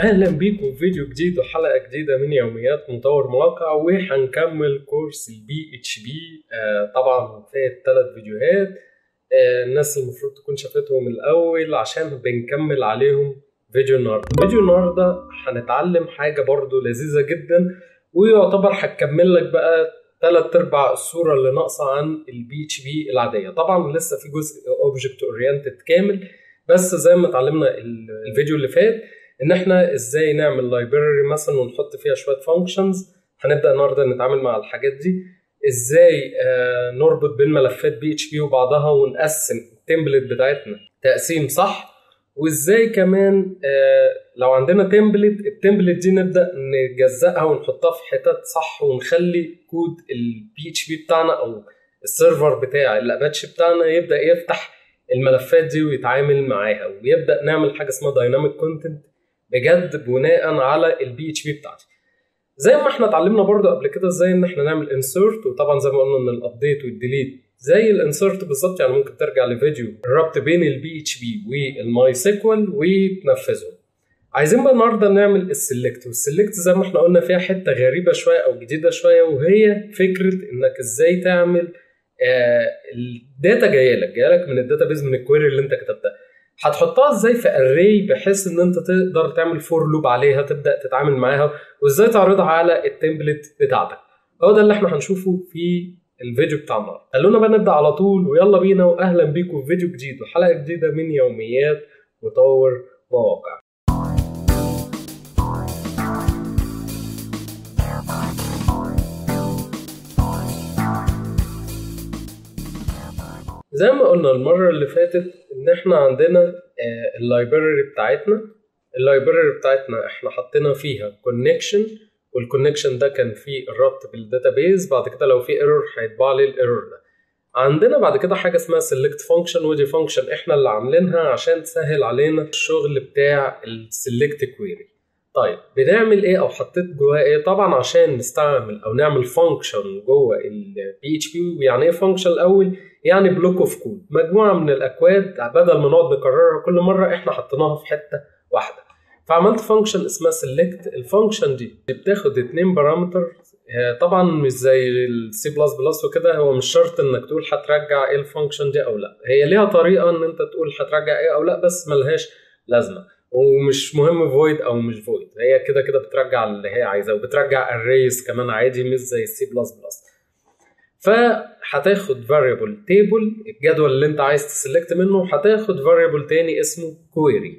اهلا بيكم في فيديو جديد وحلقه جديده من يوميات مطور مواقع، وهنكمل كورس البي اتش بي. طبعا فات 3 فيديوهات، الناس المفروض تكون شافتهم الاول عشان بنكمل عليهم فيديو النهارده. فيديو النهارده هنتعلم حاجه برضو لذيذه جدا، ويعتبر هتكمل لك بقى 3/4 الصوره اللي ناقصه عن البي اتش بي العاديه. طبعا لسه في جزء اوبجكت اورينتد كامل، بس زي ما اتعلمنا الفيديو اللي فات ان احنا ازاي نعمل لايبراري مثلا ونحط فيها شويه فانكشنز. هنبدا النهارده نتعامل مع الحاجات دي ازاي، نربط بين ملفات بي اتش بي وبعضها ونقسم التمبلت بتاعتنا تقسيم صح، وازاي كمان لو عندنا تمبلت التمبلت دي نبدا نجزأها ونحطها في حتت صح، ونخلي كود البي اتش بي بتاعنا او السيرفر بتاع الاباتش بتاعنا يبدا يفتح الملفات دي ويتعامل معاها، ويبدا نعمل حاجه اسمها دايناميك كونتنت بجد بناء على البي اتش بي بتاعتي. زي ما احنا اتعلمنا برضو قبل كده ازاي ان احنا نعمل انسرت، وطبعا زي ما قلنا ان الابديت والديليت زي الانسرت بالظبط، يعني ممكن ترجع لفيديو الربط بين البي اتش بي والماي سيكوال وتنفذهم. عايزين بقى النهارده نعمل السلكت، والسلكت زي ما احنا قلنا فيها حته غريبه شويه او جديده شويه، وهي فكره انك ازاي تعمل الداتا جايه لك من الداتابيز من الكويري اللي انت كتبتها، هتحطها ازاي في اري بحيث ان انت تقدر تعمل فور لوب عليها تبدا تتعامل معاها، وازاي تعرضها على التمبلت بتاعتك. هو ده اللي احنا هنشوفه في الفيديو بتاع النهارده. خلونا بقى نبدا على طول، ويلا بينا. واهلا بيكم في فيديو جديد وحلقه جديده من يوميات مطور مواقع. زي ما قلنا المرة اللي فاتت ان احنا عندنا اللايبراري بتاعتنا احنا حطينا فيها كونكشن، والكونكشن ده كان فيه الربط بالداتابيز. بعد كده لو في ايرور هيطبع لي الايرور ده. عندنا بعد كده حاجة اسمها سيلكت فانكشن، ودي فانكشن احنا اللي عاملينها عشان تسهل علينا الشغل بتاع السيلكت كويري. طيب بنعمل ايه او حطيت جواها ايه؟ طبعا عشان نستعمل او نعمل فانكشن جوه البي اتش بي. ويعني ايه فانكشن الاول؟ يعني بلوك اوف كود، مجموعه من الاكواد بدل ما نقعد نكررها كل مره احنا حطيناها في حته واحده. فعملت فانكشن اسمها سيلكت. الفانكشن دي بتاخد 2 بارامتر، طبعا مش زي السي بلس بلس وكده، هو مش شرط انك تقول هترجع ايه الفانكشن دي او لا، هي ليها طريقه ان انت تقول هترجع ايه او لا، بس ملهاش لازمه ومش مهم فويد او مش فويد، هي كده كده بترجع اللي هي عايزاه، وبترجع الريس كمان عادي مش زي السي بلس بلس. فهتاخد فاريبل تيبل الجدول اللي انت عايز تسلكت منه، وهتاخد فاريبل تاني اسمه كويري.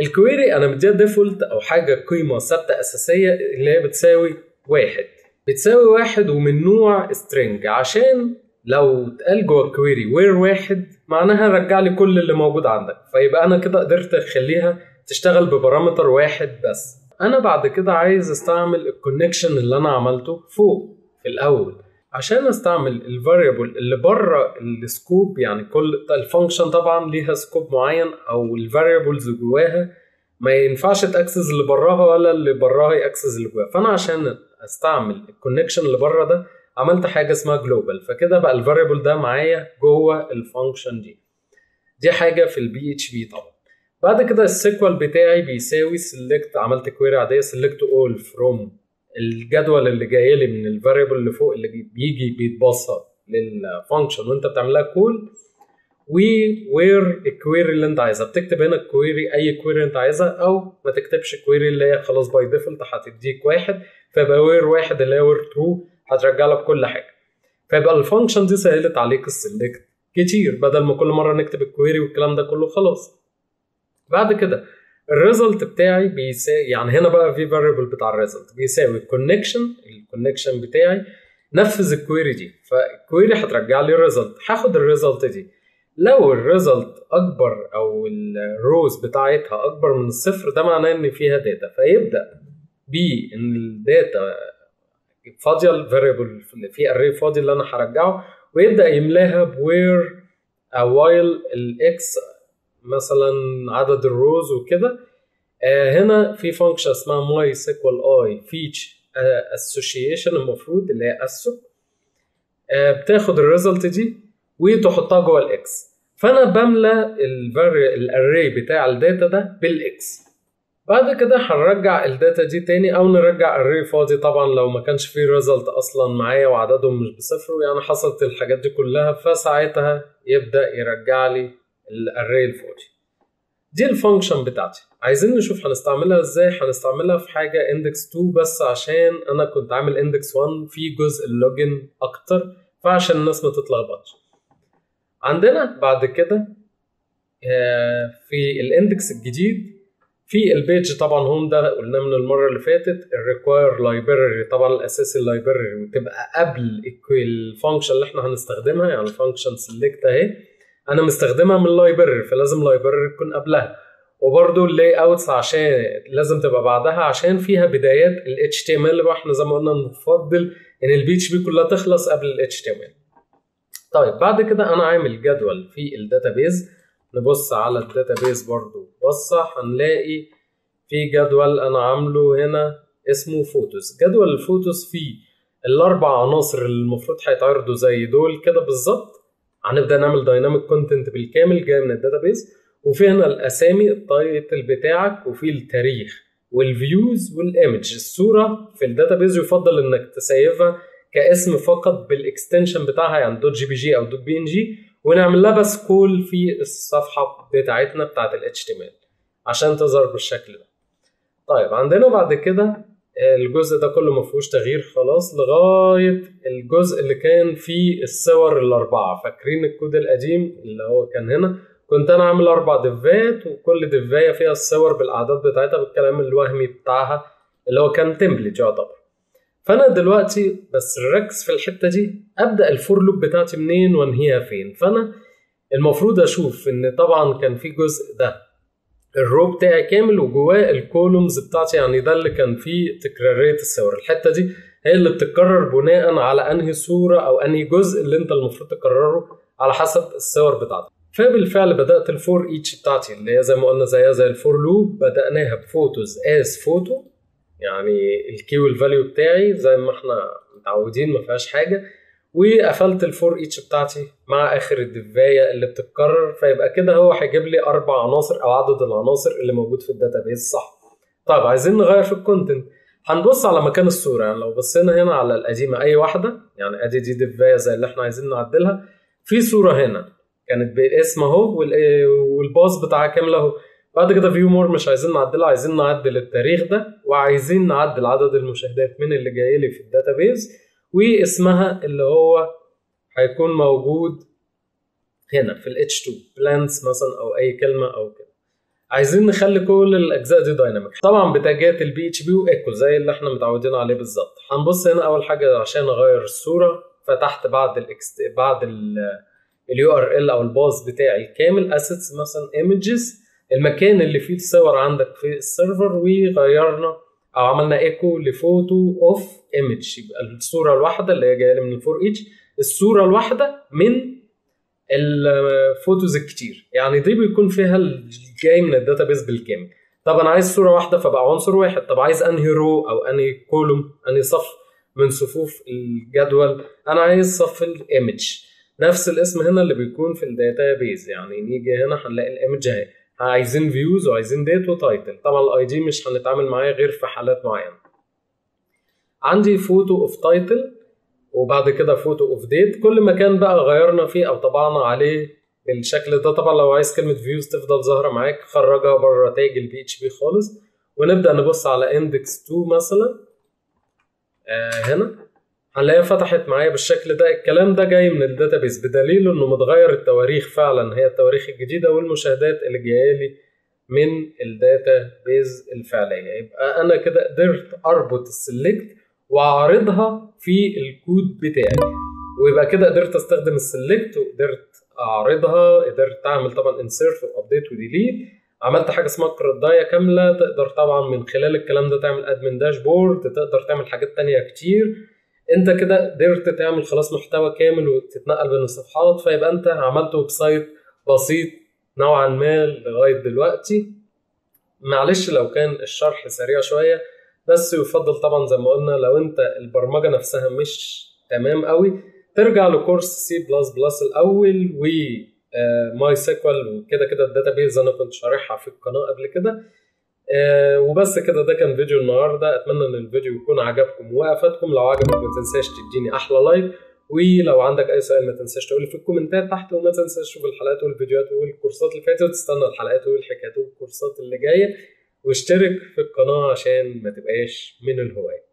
الكويري انا مديها ديفولت او حاجه قيمه ثابته اساسيه اللي هي بتساوي واحد ومن نوع سترينج، عشان لو اتقال جوه الكويري وير 1 معناها رجع لي كل اللي موجود عندك، فيبقى انا كده قدرت اخليها تشتغل ببارامتر 1 بس. انا بعد كده عايز استعمل الكونكشن اللي انا عملته فوق في الاول، عشان استعمل الفاريبل اللي بره السكوب. يعني كل الفانكشن طبعا ليها سكوب معين، او الفاريبلز جواها ما ينفعش تاكسس اللي براها ولا اللي براها ياكسس اللي جواها. فانا عشان استعمل الكونكشن اللي بره ده عملت حاجه اسمها جلوبال، فكده بقى الفاريبل ده معايا جوه الفانكشن دي حاجه في البي اتش بي. طبعا بعد كده السيكوال بتاعي بيساوي سيلكت، عملت كويري عاديه سيلكت اول فروم الجدول اللي جاي لي من الفاريبل اللي فوق اللي بيجي بيتبصر للفانكشن وانت بتعملها كول، ووير الكويري اللي انت عايزها. بتكتب هنا الكويري اي كويري انت عايزها، او ما تكتبش كويري اللي هي خلاص باي ديفولت هتديك 1، فيبقى وير 1 اللي هي وير 2 هترجع لك كل حاجه. فيبقى الفانكشن دي سهلت عليك السلكت كتير، بدل ما كل مره نكتب الكويري والكلام ده كله خلاص. بعد كده الريزلت بتاعي بيساوي، يعني هنا بقى في فاريبل بتاع الريزلت بيساوي الكونكشن بتاعي نفذ الكويري دي، فالكويري هترجع لي الريزلت، هاخد الريزلت دي. لو الريزلت اكبر او الروز بتاعتها اكبر من 0 ده معناه ان فيها داتا، فيبدا بي ان الداتا فاضيه الفاريبل في الري فاضي اللي انا هرجعه، ويبدا يملاها بوير وايل الاكس مثلا عدد الروز وكده. هنا في فانكشن اسمها ماي سيكوال اي فيتش اسوشيشن المفروض اللي هي اسو، بتاخد الريزلت دي وتحطها جوه الاكس، فانا بملى الاري بتاع الداتا ده بالاكس. بعد كده هنرجع الداتا دي تاني او نرجع الري فاضي طبعا لو ما كانش فيه ريزلت اصلا معايا وعددهم مش بصفر، ويعني حصلت الحاجات دي كلها، فساعتها يبدا يرجع لي الري الفاضي. دي الفانكشن بتاعتي، عايزين نشوف هنستعملها ازاي. هنستعملها في حاجه اندكس 2 بس عشان انا كنت عامل اندكس 1 في جزء اللوجن اكتر، فعشان الناس ما تتلخبطش. عندنا بعد كده في الاندكس الجديد في البيج طبعا هوم، ده قلنا من المره اللي فاتت، الريكواير لايبراري طبعا الاساسي اللايبراري، وتبقى قبل الفانكشن اللي احنا هنستخدمها، يعني فانكشن سيلكت اهي انا مستخدمها من اللايبراري فلازم اللايبراري تكون قبلها، وبرده اللاي اوتس عشان لازم تبقى بعدها عشان فيها بدايات ال HTML، واحنا زي ما قلنا نفضل ان ال PHP كلها تخلص قبل ال HTML. طيب بعد كده انا عامل جدول في الداتابيز، نبص على الداتابيز برضو بصة هنلاقي في جدول انا عامله هنا اسمه فوتوس. جدول الفوتوس فيه الاربع عناصر اللي المفروض هيتعرضوا زي دول كده بالظبط، هنبدا نعمل دايناميك كونتنت بالكامل جاي من الداتابيز، وفي هنا الاسامي التايتل بتاعك، وفي التاريخ والفيوز والايمج. الصوره في الداتابيز يفضل انك تسيفها كاسم فقط بالاكستنشن بتاعها، يعني دوت جي بي جي او دوت بي ان جي، ونعمل لها بس كول في الصفحه بتاعتنا بتاعت ال HTML عشان تظهر بالشكل ده. طيب عندنا بعد كده الجزء ده كله ما فيهوش تغيير خلاص لغايه الجزء اللي كان فيه الصور الاربعه، فاكرين الكود القديم اللي هو كان هنا، كنت انا عامل 4 ديفات وكل ديفايه فيها الصور بالاعداد بتاعتها بالكلام الوهمي بتاعها اللي هو كان تمبلت يعتبر. فانا دلوقتي بس ركز في الحته دي، ابدا الفور لوب بتاعتي منين وانهيها فين. فانا المفروض اشوف ان طبعا كان في جزء ده الرو بتاعي كامل وجواه الكولومز بتاعتي، يعني ده اللي كان فيه تكراريه الصور، الحته دي هي اللي بتتكرر بناء على انهي صوره او انهي جزء اللي انت المفروض تكرره على حسب الصور بتاعتك. فبالفعل بدات الفور ايتش بتاعتي اللي هي زي ما قلنا زيها زي الفور لوب، بداناها بفوتوز از فوتو، يعني الكي والفاليو بتاعي زي ما احنا متعودين ما فيهاش حاجه، وقفلت الفور ايتش بتاعتي مع اخر الدفايه اللي بتتكرر، فيبقى كده هو هيجيب لي 4 عناصر او عدد العناصر اللي موجود في الداتابيز صح. طيب عايزين نغير في الكونتنت، هنبص على مكان الصوره، يعني لو بصينا هنا على القديمه اي واحده، يعني ادي دي دفايه زي اللي احنا عايزين نعدلها، في صوره هنا كانت باسم اهو والباص بتاعها كامل اهو، بعد كده فيو مور مش عايزين نعدلها، عايزين نعدل التاريخ ده، وعايزين نعدل عدد المشاهدات من اللي جاي لي في الداتابيز، واسمها اللي هو هيكون موجود هنا في الاتش 2 بلانس مثلا او اي كلمه او كده. عايزين نخلي كل الاجزاء دي دايناميك طبعا بتاجات البي اتش بي وايكو زي اللي احنا متعودين عليه بالظبط. هنبص هنا اول حاجه عشان اغير الصوره، فتحت بعد ال اليو ار ال او الباص بتاعي الكامل اسيتس مثلا ايمجز، المكان اللي فيه الصور عندك في السيرفر، وغيرنا او عملنا ايكو لفوتو اوف ايمج، يبقى الصوره الواحده اللي هي جايه لي من الفور ايتش الصوره الواحده من الفوتوز الكتير، يعني دي بيكون فيها الجاي من الداتابيز بالكامل. طب انا عايز صوره واحده فبقى عنصر واحد، طب عايز انهي رو او انهي كولوم انهي صف من صفوف الجدول، انا عايز صف الايمج، نفس الاسم هنا اللي بيكون في الداتابيز، يعني نيجي هنا هنلاقي الايمج اهي، عايزين فيوز وعايزين ديت وتايتل، طبعا الاي دي مش هنتعامل معاه غير في حالات معينه. عندي فوتو اوف تايتل وبعد كده فوتو اوف ديت، كل مكان بقى غيرنا فيه او طبعنا عليه بالشكل ده. طبعا لو عايز كلمه فيوز تفضل ظاهره معاك خرجها بره تاج البي اتش بي خالص، ونبدا نبص على اندكس 2 مثلا هنا هنلاقيها فتحت معايا بالشكل ده. الكلام ده جاي من الداتابيز بدليل انه متغير التواريخ، فعلا هي التواريخ الجديده والمشاهدات اللي جايه لي من الداتابيز الفعليه. يبقى انا كده قدرت اربط السلكت واعرضها في الكود بتاعي، ويبقى كده قدرت استخدم السلكت وقدرت اعرضها، قدرت اعمل طبعا انسيرت وابديت وديليت، عملت حاجه اسمها كردايه كامله. تقدر طبعا من خلال الكلام ده تعمل ادمن داشبورد، تقدر تعمل حاجات تانيه كتير. انت كده قدرت تعمل خلاص محتوى كامل وتتنقل بين الصفحات، فيبقى انت عملت ويب سايت بسيط نوعا ما لغايه دلوقتي. معلش لو كان الشرح سريع شويه، بس يفضل طبعا زي ما قلنا لو انت البرمجه نفسها مش تمام قوي ترجع لكورس سي بلس بلس الاول و ماي سيكوال، وكده كده الداتابيز انا كنت شارحها في القناه قبل كده. وبس كده. ده كان فيديو النهارده، اتمنى ان الفيديو يكون عجبكم وافادكم. لو عجبك ما تنساش تديني احلى لايك، ولو عندك اي سؤال ما تنساش تقولي في الكومنتات تحت، وما تنساش تشوف الحلقات والفيديوهات والكورسات اللي فاتت، وتستنى الحلقات والحكايات والكورسات اللي جايه، واشترك في القناه عشان ما تبقاش من الهواة.